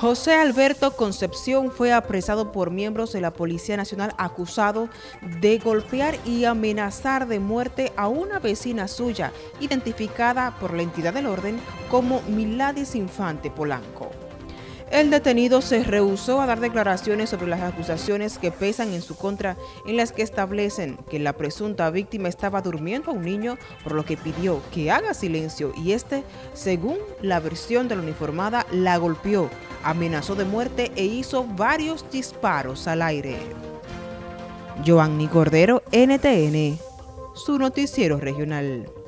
José Alberto Concepción fue apresado por miembros de la Policía Nacional acusado de golpear y amenazar de muerte a una vecina suya, identificada por la entidad del orden como Miladis Infante Polanco. El detenido se rehusó a dar declaraciones sobre las acusaciones que pesan en su contra, en las que establecen que la presunta víctima estaba durmiendo a un niño, por lo que pidió que haga silencio y este, según la versión de la uniformada, la golpeó, amenazó de muerte e hizo varios disparos al aire. Joanny Cordero, NTN, su noticiero regional.